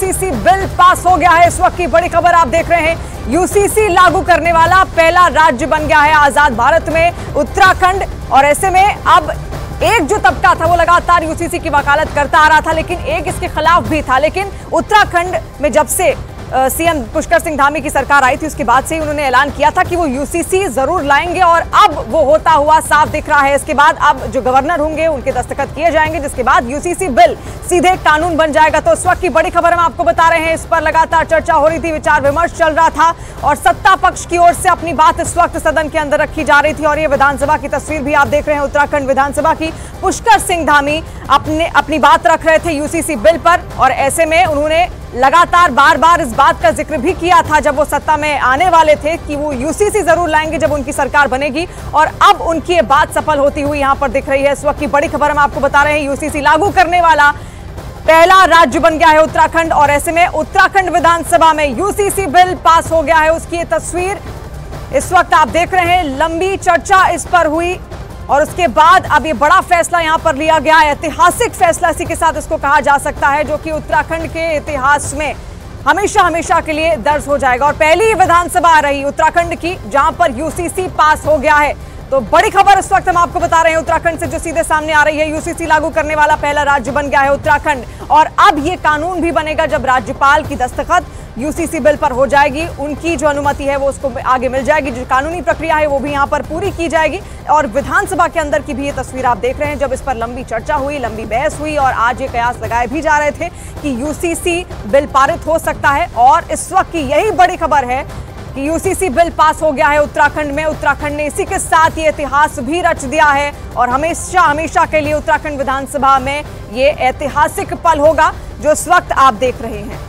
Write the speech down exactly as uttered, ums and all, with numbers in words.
UCC bill pass हो गया है। इस वक्त की बड़ी खबर आप देख रहे हैं। यूसीसी लागू करने वाला पहला राज्य बन गया है आजाद भारत में उत्तराखंड। और ऐसे में अब एक जो तबका था वो लगातार यूसीसी की वकालत करता आ रहा था, लेकिन एक इसके खिलाफ भी था। लेकिन उत्तराखंड में जब से सीएम पुष्कर सिंह धामी की सरकार आई थी, उसके बाद से ही उन्होंने ऐलान किया था कि वो यूसीसी जरूर लाएंगे, और अब वो होता हुआ साफ दिख रहा है। इसके बाद अब जो गवर्नर होंगे उनके दस्तखत किए जाएंगे, जिसके बाद यूसीसी बिल सीधे कानून बन जाएगा। तो इस वक्त की बड़ी खबर हम आपको बता रहे हैं। इस पर लगातार चर्चा हो रही थी, विचार विमर्श चल रहा था, और सत्ता पक्ष की ओर से अपनी बात इस वक्त सदन के अंदर रखी जा रही थी। और ये विधानसभा की तस्वीर भी आप देख रहे हैं, उत्तराखंड विधानसभा की। पुष्कर सिंह धामी अपने अपनी बात रख रहे थे यूसीसी बिल पर, और ऐसे में उन्होंने लगातार बार बार इस बात का जिक्र भी किया था जब वो सत्ता में आने वाले थे कि वो यूसीसी जरूर लाएंगे जब उनकी सरकार बनेगी। और अब उनकी ये बात सफल होती हुई यहाँ पर दिख रही है। इस वक्त की बड़ी खबर हम आपको बता रहे हैं। यूसीसी लागू करने वाला पहला राज्य बन गया है उत्तराखंड, और ऐसे में उत्तराखंड विधानसभा में यूसीसी बिल पास हो गया है। उसकी ये तस्वीर इस वक्त आप देख रहे हैं। लंबी चर्चा इस पर हुई और उसके बाद अब ये बड़ा फैसला यहाँ पर लिया गया है। ऐतिहासिक फैसला इसी के साथ इसको कहा जा सकता है, जो कि उत्तराखंड के इतिहास में हमेशा हमेशा के लिए दर्ज हो जाएगा। और पहली विधानसभा रही उत्तराखंड की जहाँ पर यूसीसी पास हो गया है। तो बड़ी खबर इस वक्त हम आपको बता रहे हैं उत्तराखंड से, जो सीधे सामने आ रही है। यूसीसी लागू करने वाला पहला राज्य बन गया है उत्तराखंड, और अब ये कानून भी बनेगा जब राज्यपाल की दस्तखत यूसीसी बिल पर हो जाएगी। उनकी जो अनुमति है वो उसको आगे मिल जाएगी, जो कानूनी प्रक्रिया है वो भी यहाँ पर पूरी की जाएगी। और विधानसभा के अंदर की भी ये तस्वीर आप देख रहे हैं, जब इस पर लंबी चर्चा हुई, लंबी बहस हुई, और आज ये कयास लगाए भी जा रहे थे कि यूसीसी बिल पारित हो सकता है। और इस वक्त की यही बड़ी खबर है कि यूसीसी बिल पास हो गया है उत्तराखंड में। उत्तराखंड ने इसी के साथ ये इतिहास भी रच दिया है, और हमेशा हमेशा के लिए उत्तराखंड विधानसभा में ये ऐतिहासिक पल होगा जो इस वक्त आप देख रहे हैं।